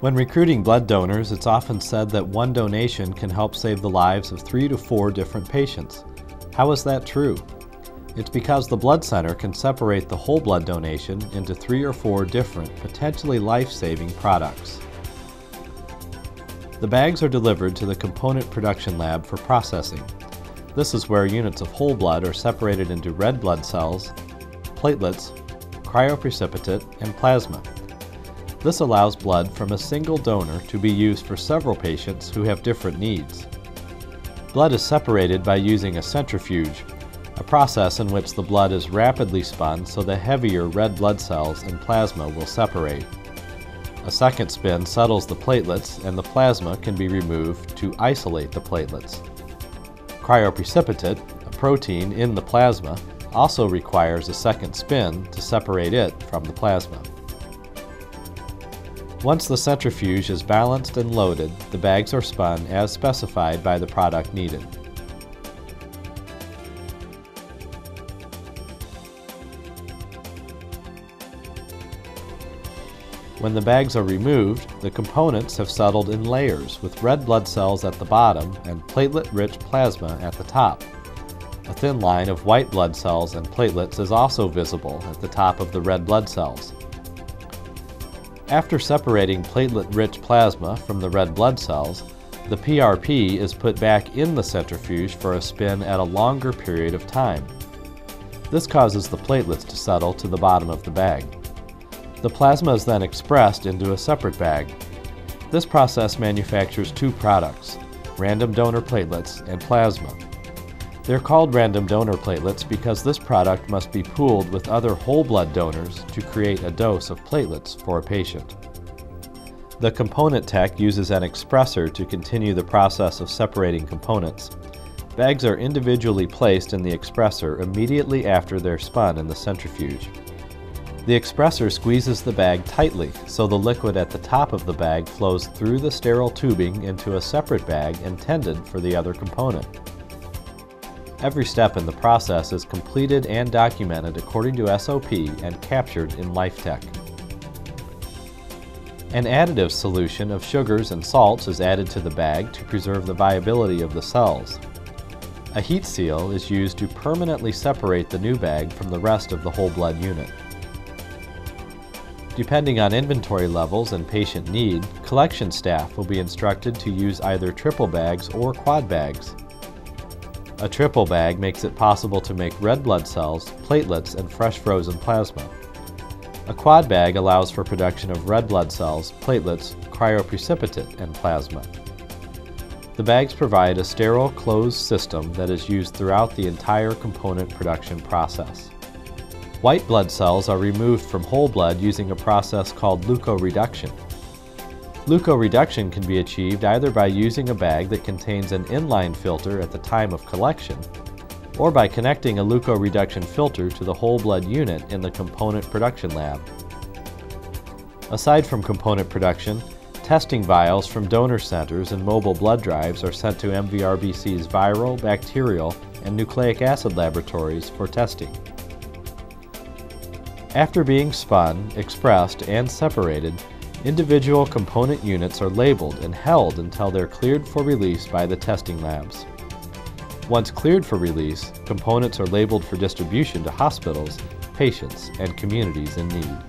When recruiting blood donors, it's often said that one donation can help save the lives of 3 to 4 different patients. How is that true? It's because the blood center can separate the whole blood donation into 3 or 4 different, potentially life-saving products. The bags are delivered to the component production lab for processing. This is where units of whole blood are separated into red blood cells, platelets, cryoprecipitate, and plasma. This allows blood from a single donor to be used for several patients who have different needs. Blood is separated by using a centrifuge, a process in which the blood is rapidly spun so the heavier red blood cells and plasma will separate. A second spin settles the platelets and the plasma can be removed to isolate the platelets. Cryoprecipitate, a protein in the plasma, also requires a second spin to separate it from the plasma. Once the centrifuge is balanced and loaded, the bags are spun as specified by the product needed. When the bags are removed, the components have settled in layers with red blood cells at the bottom and platelet-rich plasma at the top. A thin line of white blood cells and platelets is also visible at the top of the red blood cells. After separating platelet-rich plasma from the red blood cells, the PRP is put back in the centrifuge for a spin at a longer period of time. This causes the platelets to settle to the bottom of the bag. The plasma is then expressed into a separate bag. This process manufactures 2 products, random donor platelets and plasma. They're called random donor platelets because this product must be pooled with other whole blood donors to create a dose of platelets for a patient. The component tech uses an expressor to continue the process of separating components. Bags are individually placed in the expressor immediately after they're spun in the centrifuge. The expressor squeezes the bag tightly so the liquid at the top of the bag flows through the sterile tubing into a separate bag intended for the other component. Every step in the process is completed and documented according to SOP and captured in LifeTech. An additive solution of sugars and salts is added to the bag to preserve the viability of the cells. A heat seal is used to permanently separate the new bag from the rest of the whole blood unit. Depending on inventory levels and patient need, collection staff will be instructed to use either triple bags or quad bags. A triple bag makes it possible to make red blood cells, platelets, and fresh frozen plasma. A quad bag allows for production of red blood cells, platelets, cryoprecipitate, and plasma. The bags provide a sterile, closed system that is used throughout the entire component production process. White blood cells are removed from whole blood using a process called leukoreduction. Leukoreduction can be achieved either by using a bag that contains an inline filter at the time of collection, or by connecting a leukoreduction filter to the whole blood unit in the component production lab. Aside from component production, testing vials from donor centers and mobile blood drives are sent to MVRBC's viral, bacterial, and nucleic acid laboratories for testing. After being spun, expressed, and separated, individual component units are labeled and held until they're cleared for release by the testing labs. Once cleared for release, components are labeled for distribution to hospitals, patients, and communities in need.